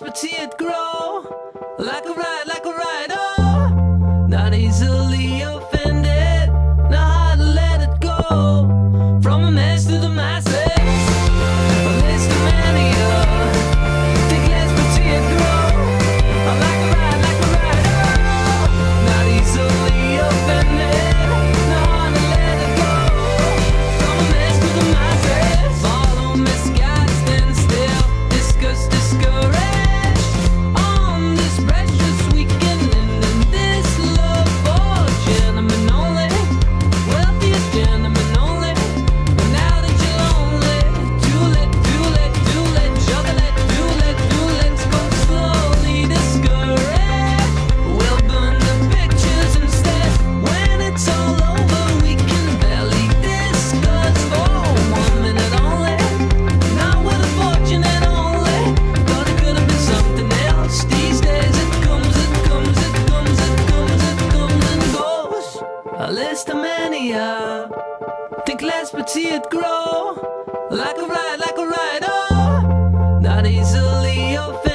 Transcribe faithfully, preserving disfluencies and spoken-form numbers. let's see it grow, like a ride, like a ride, oh. Not easily offended, not hard to let it go. From a mess to the masses, Listomania. Think less but see it grow, like a ride, like a ride, oh. Not easily offended.